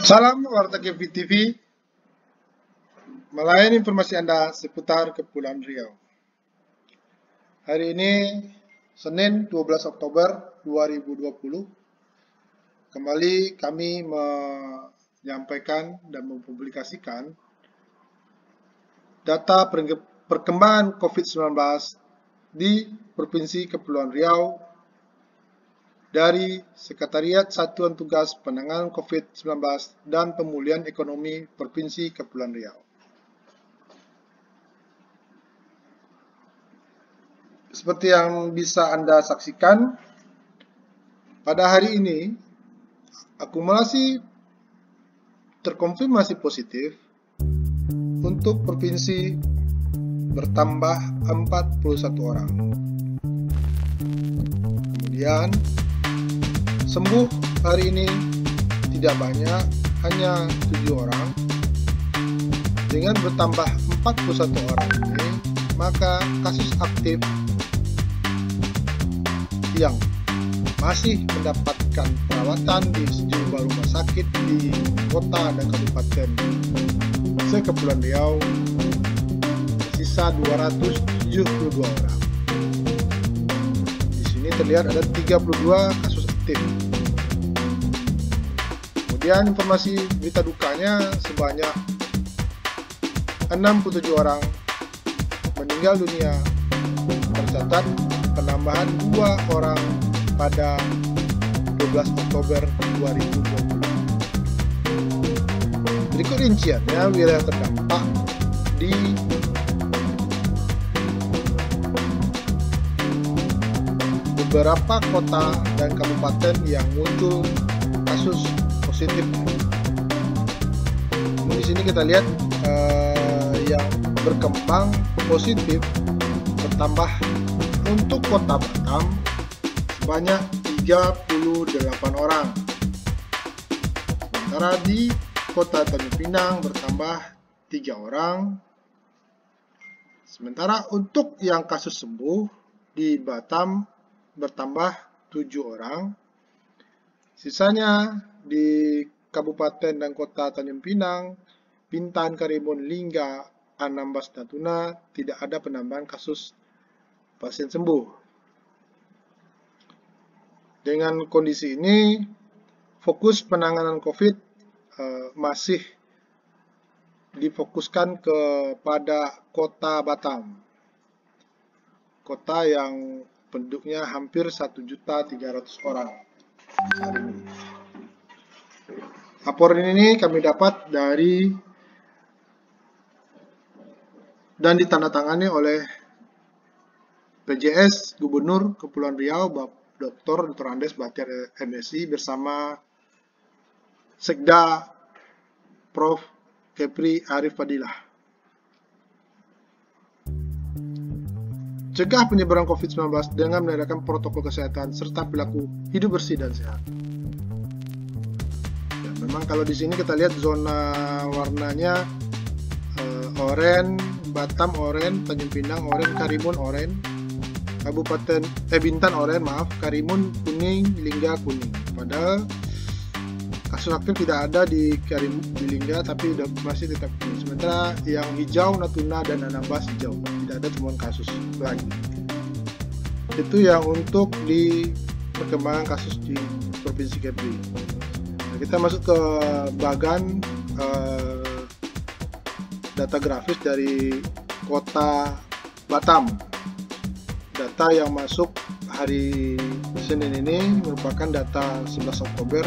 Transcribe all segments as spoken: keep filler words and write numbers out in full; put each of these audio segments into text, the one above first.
Salam Warta Kepri T V, melayani informasi Anda seputar Kepulauan Riau. Hari ini Senin dua belas Oktober dua ribu dua puluh, kembali kami menyampaikan dan mempublikasikan data perkembangan COVID sembilan belas di Provinsi Kepulauan Riau dari Sekretariat Satuan Tugas Penanganan COVID sembilan belas dan Pemulihan Ekonomi Provinsi Kepulauan Riau. Seperti yang bisa Anda saksikan, pada hari ini akumulasi terkonfirmasi positif untuk provinsi bertambah empat puluh satu orang. Kemudian sembuh hari ini tidak banyak, hanya tujuh orang. Dengan bertambah empat puluh satu orang ini, maka kasus aktif yang masih mendapatkan perawatan di sejumlah rumah sakit di kota dan kabupaten sekepulauan Riau sisa dua ratus tujuh puluh dua orang. Di sini terlihat ada tiga puluh dua kasus aktif. Kemudian informasi berita dukanya sebanyak enam puluh tujuh orang meninggal dunia. Tercatat penambahan dua orang pada dua belas Oktober dua ribu dua puluh. Berikut rinciannya wilayah terdampak di beberapa kota dan kabupaten yang muncul kasus positif. Di sini kita lihat eh, yang berkembang positif bertambah untuk kota Batam sebanyak tiga puluh delapan orang. Sementara di kota Tanjung Pinang bertambah tiga orang. Sementara untuk yang kasus sembuh di Batam bertambah tujuh orang. Sisanya di kabupaten dan kota Tanjung Pinang, Bintan, Karimun, Lingga, Anambas, Natuna tidak ada penambahan kasus pasien sembuh. Dengan kondisi ini, fokus penanganan COVID eh, masih difokuskan kepada kota Batam, kota yang penduduknya hampir satu juta tiga ratus orang hari ini. Laporan ini kami dapat dari dan ditandatangani oleh P J S Gubernur Kepulauan Riau Doktor Nurandes Batar M Si bersama Sekda Profesor Kepri Arif Fadilah. Cegah penyebaran COVID sembilan belas dengan mengadakan protokol kesehatan serta perilaku hidup bersih dan sehat. Ya, memang kalau di sini kita lihat zona warnanya eh, oranye, Batam oranye, Tanjung Pinang oranye, Karimun oranye, Kabupaten eh, Bintan oranye, maaf, Karimun kuning, Lingga kuning. Padahal kasus aktif tidak ada di Karimun, di Lingga, tapi masih tetap kuning. Sementara yang hijau Natuna dan Anambas hijau. Ada temuan kasus lagi. Itu yang untuk di perkembangan kasus di Provinsi Kepri. Nah, kita masuk ke bagan eh, data grafis dari kota Batam. Data yang masuk hari Senin ini merupakan data sebelas Oktober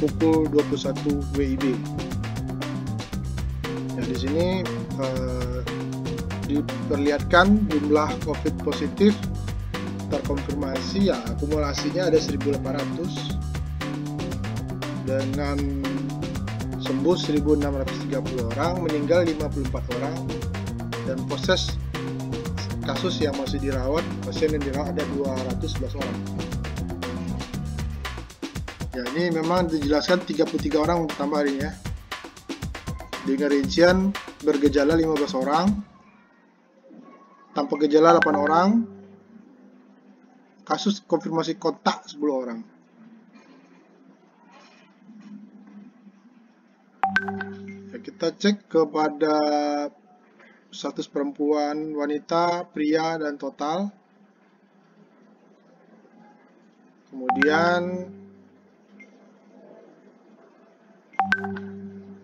pukul dua puluh satu W I B. Nah, di sini eh, diperlihatkan jumlah COVID positif terkonfirmasi, ya akumulasinya ada seribu delapan ratus dengan sembuh seribu enam ratus tiga puluh orang, meninggal lima puluh empat orang, dan proses kasus yang masih dirawat, pasien yang dirawat ada dua ratus sebelas orang. Ya, ini memang dijelaskan tiga puluh tiga orang bertambah hari ini ya. Dengan rincian bergejala lima belas orang, tanpa gejala delapan orang, kasus konfirmasi kontak sepuluh orang. Kita cek kepada status perempuan, wanita, pria, dan total. Kemudian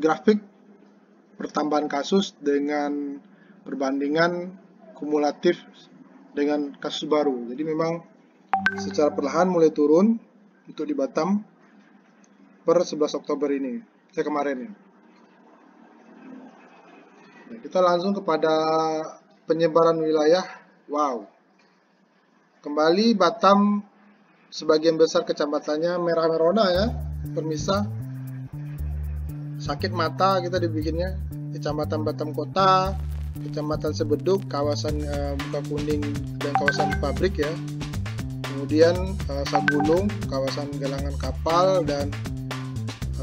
grafik pertambahan kasus dengan perbandingan kumulatif dengan kasus baru. Jadi memang secara perlahan mulai turun untuk di Batam per sebelas Oktober ini, saya kemarin ya. Nah, kita langsung kepada penyebaran wilayah. Wow, kembali Batam sebagian besar kecamatannya merah merona ya, pemirsa. Sakit mata kita dibikinnya. Kecamatan Batam Kota, Kecamatan Sebeduk, kawasan uh, Buka Kuning dan kawasan pabrik ya. Kemudian uh, Sagulung, kawasan galangan kapal, dan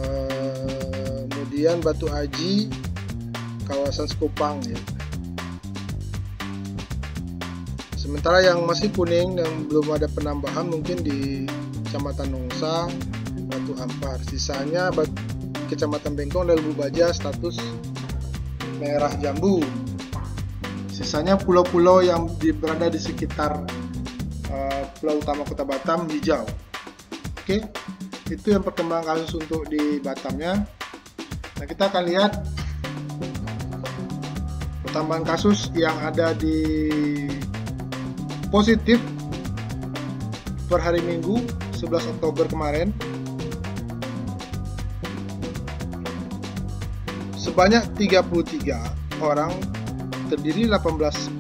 uh, kemudian Batu Aji, kawasan Sekupang ya. Sementara yang masih kuning dan belum ada penambahan mungkin di Kecamatan Nongsa, Batu Ampar. Sisanya Kecamatan Bengkong dan Lubuk Baja status merah jambu. Sisanya pulau-pulau yang berada di sekitar uh, pulau utama kota Batam hijau. Oke, itu yang perkembangan kasus untuk di Batamnya. Nah, kita akan lihat pertambahan kasus yang ada di positif per hari Minggu sebelas Oktober kemarin. Sebanyak tiga puluh tiga orang, terdiri delapan belas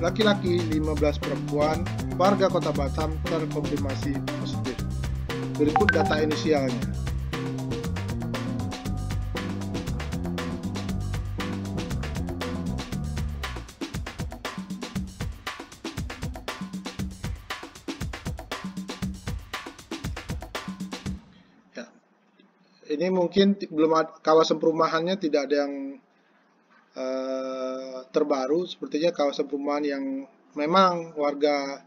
laki-laki, lima belas perempuan, warga kota Batam terkonfirmasi positif. Berikut data inisialnya. Ini mungkin belum ada, kawasan perumahannya tidak ada yang uh, terbaru. Sepertinya kawasan perumahan yang memang warga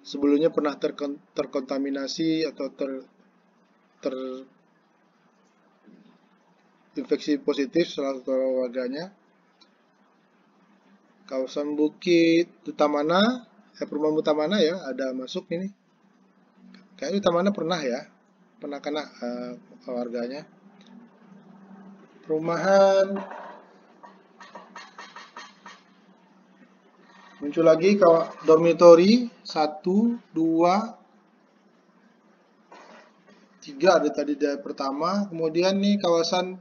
sebelumnya pernah terkon, terkontaminasi atau ter, ter infeksi positif salah satu warganya. Kawasan Bukit Utamana, eh, perumahan Utamana ya, ada masuk ini. Kayaknya Utamana pernah ya, pernah kena uh, warganya. Perumahan muncul lagi kalau dormitori satu, dua, tiga ada tadi dari pertama. Kemudian nih kawasan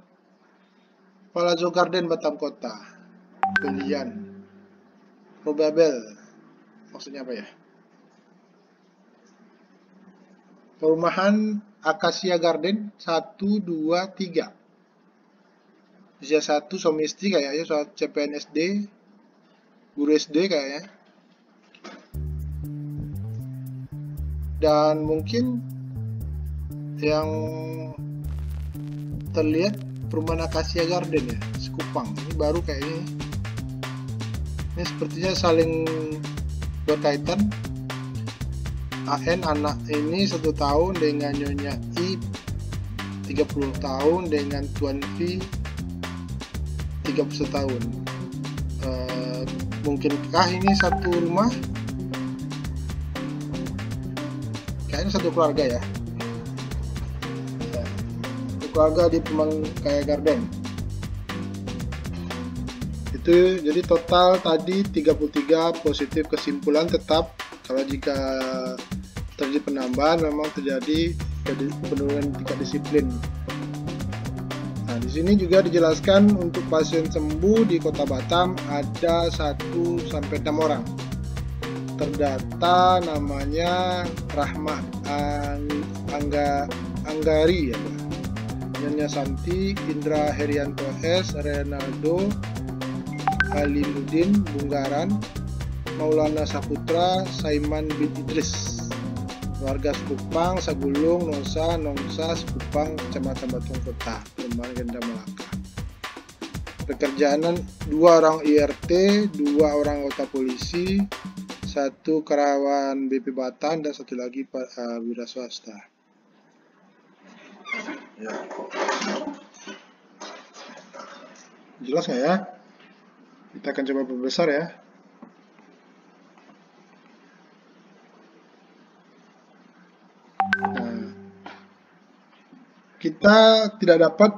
Palazzo Garden Batam Kota, Belian, Probable, maksudnya apa ya? Perumahan Akasia Garden satu, dua, tiga. Usia satu, suami istri kayaknya, soal C P N S D, guru S D kayaknya. Dan mungkin yang terlihat perumahan Akasia Garden ya, Sekupang. Ini baru kayaknya. Ini sepertinya saling berkaitan. A N anak ini satu tahun dengan Nyonya I tiga puluh tahun dengan Tuan V tiga puluh satu tahun. E, mungkinkah ini satu rumah? Kayaknya satu keluarga ya. Satu keluarga di Pemangkaya Garden. Itu jadi total tadi tiga puluh tiga positif. Kesimpulan tetap kalau jika terjadi penambahan memang terjadi penurunan tingkat disiplin. Nah, di sini juga dijelaskan untuk pasien sembuh di Kota Batam ada satu sampai enam orang. Terdata namanya Rahma Angga Anggari ya. Namanya Santi Indra Herianto S, Renaldo Aliudin Bungaran, Maulana Saputra, Saiman bin Idris. Warga Sekupang, Sagulung, Nongsa, Nongsa, Sekupang, Kecamatan Batu Kota, Perumahan Ganda Melaka. Pekerjaan dua orang I R T, dua orang anggota polisi, satu karyawan B P Batam, dan satu lagi uh, wira swasta. Ya. Jelas nggak ya? Kita akan coba perbesar ya. Nah, kita tidak dapat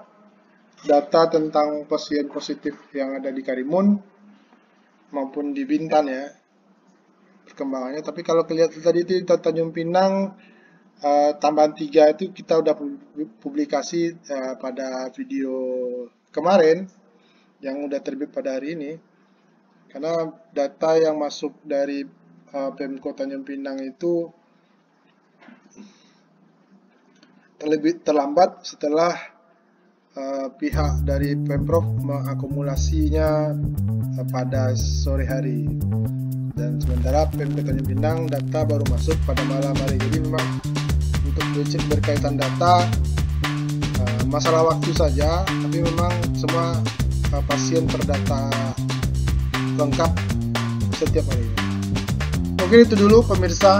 data tentang pasien positif yang ada di Karimun maupun di Bintan ya perkembangannya. Tapi kalau kelihatan tadi itu Tanjung Pinang uh, tambahan tiga itu kita udah publikasi uh, pada video kemarin yang udah terbit pada hari ini. Karena data yang masuk dari uh, Pemko Tanjung Pinang itu terlebih terlambat setelah uh, pihak dari Pemprov mengakumulasinya uh, pada sore hari. Dan sementara Pemko Tanjung Pinang data baru masuk pada malam hari. Jadi memang untuk dicek berkaitan data uh, masalah waktu saja, tapi memang semua uh, pasien terdata lengkap setiap hari. Oke, itu dulu pemirsa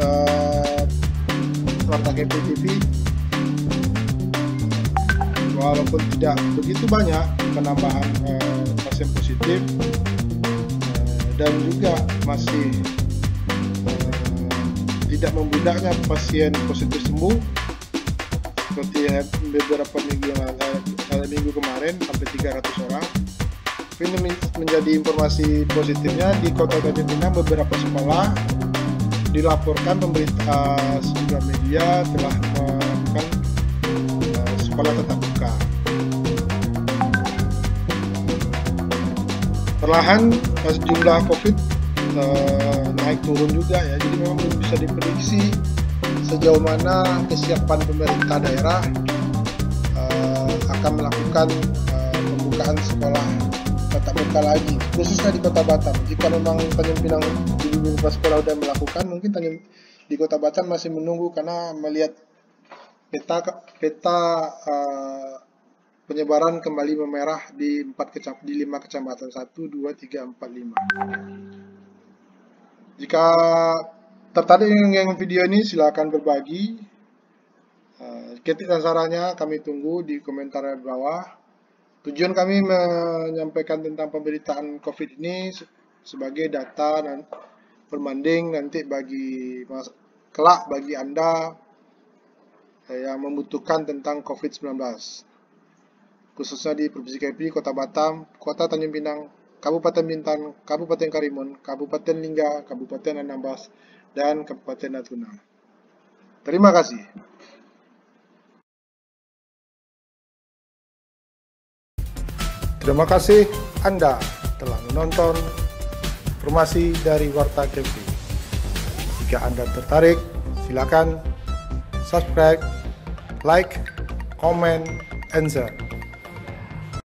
eh, Warta Kepri T V. Walaupun tidak begitu banyak penambahan eh, pasien positif eh, dan juga masih eh, tidak membludaknya pasien positif sembuh seperti beberapa minggu eh, minggu kemarin sampai tiga ratus orang. Ini menjadi informasi positifnya di Kota Tanjung Pinang. Beberapa sekolah dilaporkan pemerintah sejumlah media telah melakukan uh, sekolah tetap muka. Perlahan jumlah COVID uh, naik turun juga ya. Jadi memang belum bisa diprediksi sejauh mana kesiapan pemerintah daerah uh, akan melakukan uh, pembukaan sekolah tatap muka lagi, khususnya di Kota Batam. Jika memang Tanjung Pinang di beberapa sekolah sudah melakukan, mungkin Tanjung di Kota Batam masih menunggu karena melihat peta peta uh, penyebaran kembali memerah di empat kecamatan, di lima kecamatan satu, dua, tiga, empat, lima. Jika tertarik dengan video ini, silakan berbagi. Uh, ketik sasarannya kami tunggu di komentar bawah. Tujuan kami menyampaikan tentang pemberitaan COVID ini sebagai data dan perbanding nanti bagi kelak bagi Anda yang membutuhkan tentang COVID sembilan belas, khususnya di Provinsi Kepri, Kota Batam, Kota Tanjung Pinang, Kabupaten Bintan, Kabupaten Karimun, Kabupaten Lingga, Kabupaten Anambas, dan Kabupaten Natuna. Terima kasih. Terima kasih Anda telah menonton informasi dari Warta Kepri. Jika Anda tertarik, silakan subscribe, like, comment, and share.